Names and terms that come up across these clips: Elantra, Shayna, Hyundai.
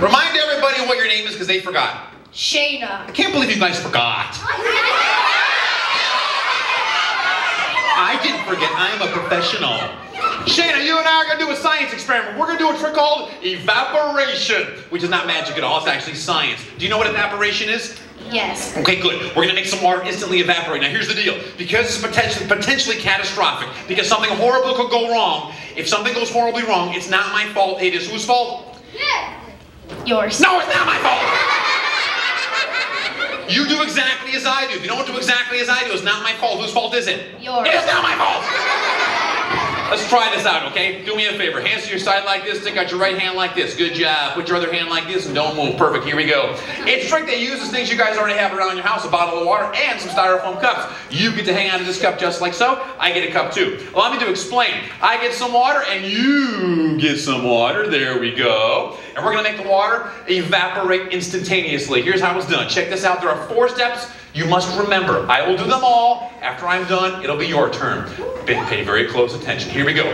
Remind everybody what your name is because they forgot. Shayna. I can't believe you guys forgot. I didn't forget. I'm a professional. Shayna, you and I are going to do a science experiment. We're going to do a trick called evaporation, which is not magic at all. It's actually science. Do you know what evaporation is? Yes. Okay, good. We're going to make some water instantly evaporate. Now, here's the deal. Because it's potentially catastrophic, because something horrible could go wrong, if something goes horribly wrong, it's not my fault. It is whose fault? Yours. No, it's not my fault! You do exactly as I do. If you don't do exactly as I do, it's not my fault. Whose fault is it? Yours. It's not my fault! Let's try this out, okay? Do me a favor. Hands to your side like this. Stick out your right hand like this. Good job. Put your other hand like this and don't move. Perfect. Here we go. It's a trick that uses things you guys already have around your house. A bottle of water and some styrofoam cups. You get to hang on to this cup just like so. I get a cup too. Allow me to explain. I get some water and you get some water. There we go. And we're going to make the water evaporate instantaneously. Here's how it's done. Check this out. There are 4 steps. You must remember, I will do them all. After I'm done, it'll be your turn. Pay very close attention. Here we go.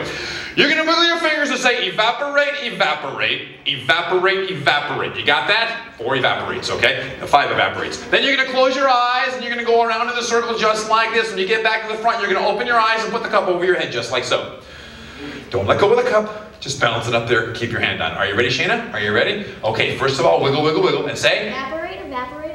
You're going to wiggle your fingers and say, evaporate, evaporate, evaporate, evaporate. You got that? 4 evaporates, okay? Now 5 evaporates. Then you're going to close your eyes and you're going to go around in the circle just like this. When you get back to the front, you're going to open your eyes and put the cup over your head just like so. Don't let go of the cup. Just balance it up there and keep your hand on. Are you ready, Shayna? Are you ready? Okay, first of all, wiggle, wiggle, wiggle and say, evaporate, evaporate.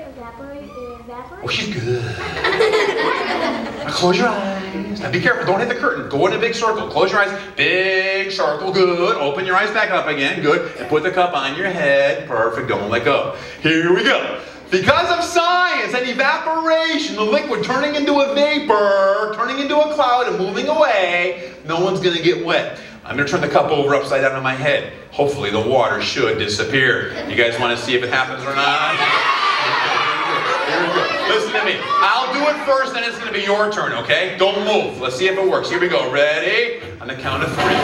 Oh, she's good. Now close your eyes. Now be careful. Don't hit the curtain. Go in a big circle. Close your eyes. Big circle. Good. Open your eyes back up again. Good. And put the cup on your head. Perfect. Don't let go. Here we go. Because of science and evaporation, the liquid turning into a vapor, turning into a cloud and moving away, no one's going to get wet. I'm going to turn the cup over upside down on my head. Hopefully the water should disappear. You guys want to see if it happens or not? Here we go. Listen to me. I'll do it first, then it's going to be your turn, okay? Don't move. Let's see if it works. Here we go. Ready? On the count of 3. 1, 2, 3.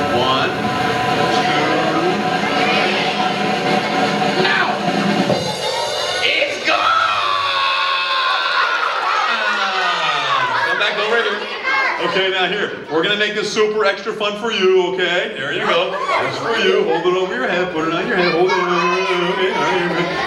Now! It's gone! Come back over here. Okay, now here. We're going to make this super extra fun for you, okay? There you go. That's for you. Hold it over your head. Put it on your head. Hold it over your head.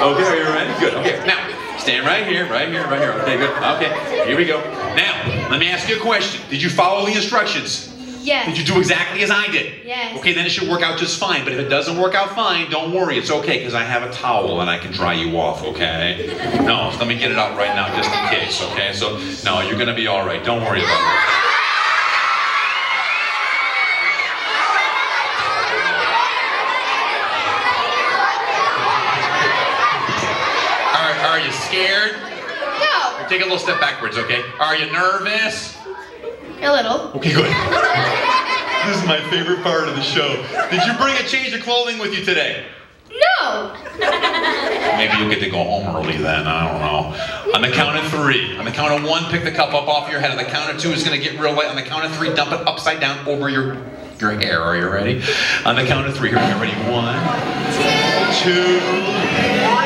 Okay, are you ready? Good. Okay, now. Stand right here, right here, right here. Okay, good. Okay, here we go. Now, let me ask you a question. Did you follow the instructions? Yes. Did you do exactly as I did? Yes. Okay, then it should work out just fine. But if it doesn't work out fine, don't worry. It's okay, because I have a towel and I can dry you off, okay? No, let me get it out right now just in case, okay? So, no, you're going to be all right. Don't worry about it. Are you scared? No. Take a little step backwards, okay? Are you nervous? A little. Okay, good. This is my favorite part of the show. Did you bring a change of clothing with you today? No. Maybe you'll get to go home early then, I don't know. On the count of 3, on the count of 1, pick the cup up off your head. On the count of 2, it's going to get real wet. On the count of 3, dump it upside down over your hair. Are you ready? On the count of 3, here we go. Ready? 1, 2, 3.